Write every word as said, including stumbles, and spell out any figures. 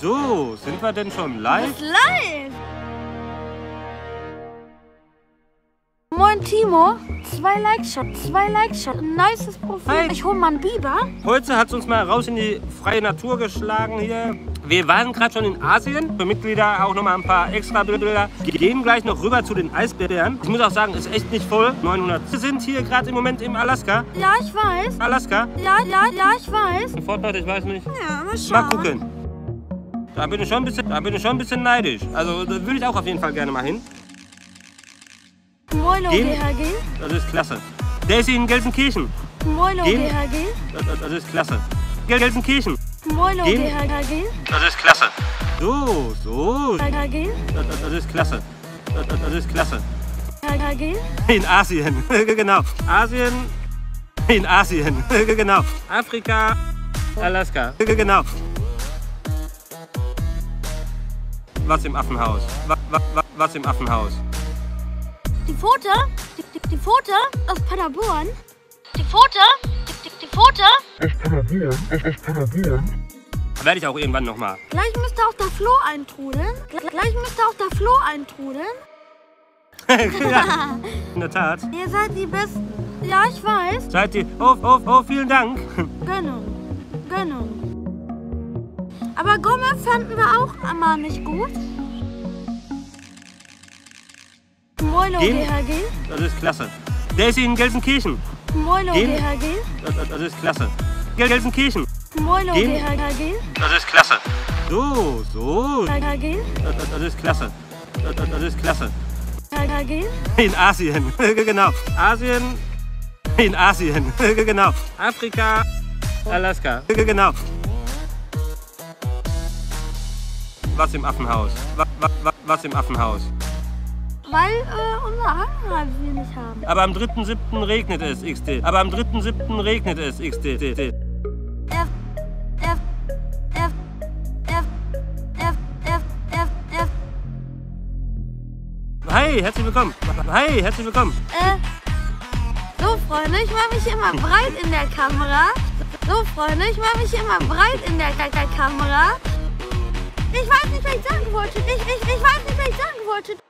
So, sind wir denn schon live? Das ist live! Moin Timo, zwei Likes schon, zwei Likes schon, ein nices Profil. Hi. Ich hol mal einen Biber. Holze hat uns mal raus in die freie Natur geschlagen hier. Wir waren gerade schon in Asien, für Mitglieder auch nochmal ein paar extra Bilder. Wir gehen gleich noch rüber zu den Eisbären. Ich muss auch sagen, ist echt nicht voll. neunhundert sind hier gerade im Moment im Alaska. Ja, ich weiß. Alaska? Ja, ja, ja, ich weiß. Sofort, Leute, ich weiß nicht. Ja, mal schauen. Mal gucken. Da bin ich schon ein bisschen, da bin ich schon ein bisschen neidisch. Also, da würde ich auch auf jeden Fall gerne mal hin. Moilo G H G. Das ist klasse. Der ist in Gelsenkirchen. Moilo G H G. Das, das ist klasse. Gel Gelsenkirchen. Moilo G H G. Das ist klasse. So, so. G H G. Das, das, das ist klasse. Das, das, das ist klasse. G H G. In Asien. Genau. Asien. In Asien. Genau. Afrika. Alaska. Genau. Was im Affenhaus. Was, was, was im Affenhaus. Die Pfote, die, die, die Pfote aus Paderborn. Die Pfote, die, die, die Pfote. Echt Paderborn, echt, echt Paderborn. Werde ich auch irgendwann nochmal. Gleich müsste auch der Floh eintrudeln. Gleich müsste auch der Floh eintrudeln. Ja, in der Tat. Ihr seid die Besten. Ja, ich weiß. Seid die. Oh, oh, oh, vielen Dank. Gönnung, Gönnung. Aber Gumme fanden wir auch einmal nicht gut. Moilo G H G. Das ist klasse. Der ist in Gelsenkirchen. Moilo G H G. Das, das, das ist klasse. Gel Gelsenkirchen. Moilo G H G. Das ist klasse. So, so. G H G. Das, das, das ist klasse. Das, das, das ist klasse. G H G. In Asien. Genau. Asien. In Asien. Genau. Afrika. Alaska. Genau. Was im Affenhaus. Was, was, was im Affenhaus. Weil äh, unser Hang wir nicht haben. Aber am dritten siebten regnet es, X D. Aber am dritten siebten regnet es, X D. F, F, F, F, F, F, F, F. Hi, herzlich willkommen. Hi, herzlich willkommen. Äh, so, Freunde, ich mache mich immer breit in der Kamera. So, Freunde, ich mache mich immer breit in der Kamera. Ich weiß nicht, was ich sagen wollte. Ich, ich, ich weiß nicht, was ich sagen wollte.